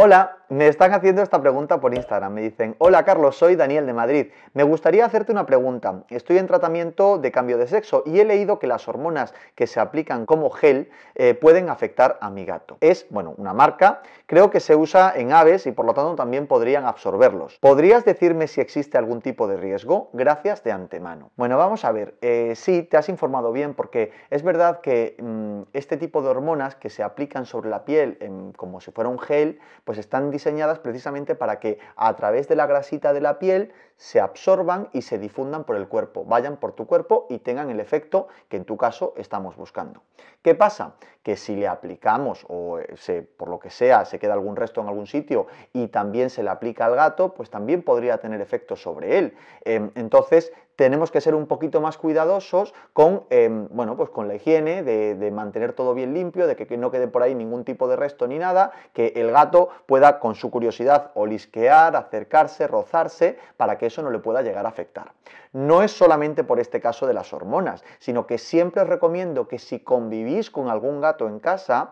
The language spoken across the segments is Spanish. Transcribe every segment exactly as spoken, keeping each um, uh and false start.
Hola, me están haciendo esta pregunta por Instagram. Me dicen, hola Carlos, soy Daniel de Madrid. Me gustaría hacerte una pregunta. Estoy en tratamiento de cambio de sexo y he leído que las hormonas que se aplican como gel eh, pueden afectar a mi gato. Es, bueno, una marca. Creo que se usa en aves y por lo tanto también podrían absorberlos. ¿Podrías decirme si existe algún tipo de riesgo? Gracias de antemano. Bueno, vamos a ver. Eh, sí, te has informado bien porque es verdad que mmm, este tipo de hormonas que se aplican sobre la piel en, como si fuera un gel, pues están diseñadas precisamente para que a través de la grasita de la piel se absorban y se difundan por el cuerpo, vayan por tu cuerpo y tengan el efecto que en tu caso estamos buscando. ¿Qué pasa? Que si le aplicamos o se, por lo que sea se queda algún resto en algún sitio y también se le aplica al gato, pues también podría tener efecto sobre él. Eh, entonces, tenemos que ser un poquito más cuidadosos con, eh, bueno, pues con la higiene, de, de mantener todo bien limpio, de que no quede por ahí ningún tipo de resto ni nada, que el gato pueda con su curiosidad olisquear, acercarse, rozarse, para que eso no le pueda llegar a afectar. No es solamente por este caso de las hormonas, sino que siempre os recomiendo que si convivís con algún gato en casa,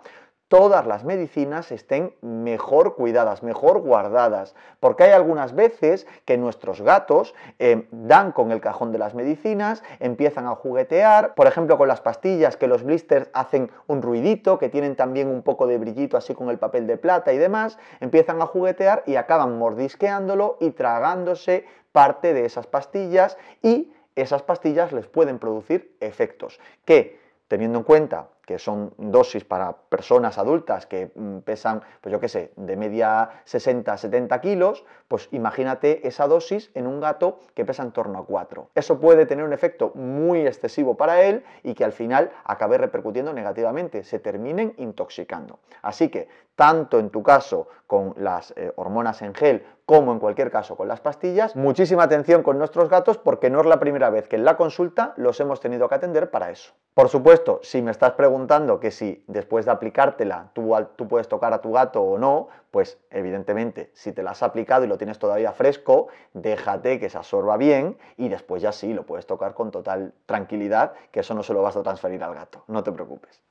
todas las medicinas estén mejor cuidadas, mejor guardadas, porque hay algunas veces que nuestros gatos eh, dan con el cajón de las medicinas, empiezan a juguetear, por ejemplo con las pastillas, que los blisters hacen un ruidito, que tienen también un poco de brillito así con el papel de plata y demás, empiezan a juguetear y acaban mordisqueándolo y tragándose parte de esas pastillas, y esas pastillas les pueden producir efectos que, teniendo en cuenta que son dosis para personas adultas que pesan, pues yo qué sé, de media sesenta a setenta kilos, pues imagínate esa dosis en un gato que pesa en torno a cuatro. Eso puede tener un efecto muy excesivo para él y que al final acabe repercutiendo negativamente, se terminen intoxicando. Así que, tanto en tu caso con las eh, hormonas en gel como en cualquier caso con las pastillas, muchísima atención con nuestros gatos porque no es la primera vez que en la consulta los hemos tenido que atender para eso. Por supuesto, si me estás preguntando que si después de aplicártela tú, tú puedes tocar a tu gato o no, pues evidentemente si te la has aplicado y lo tienes todavía fresco, déjate que se absorba bien y después ya sí, lo puedes tocar con total tranquilidad, que eso no se lo vas a transferir al gato, no te preocupes.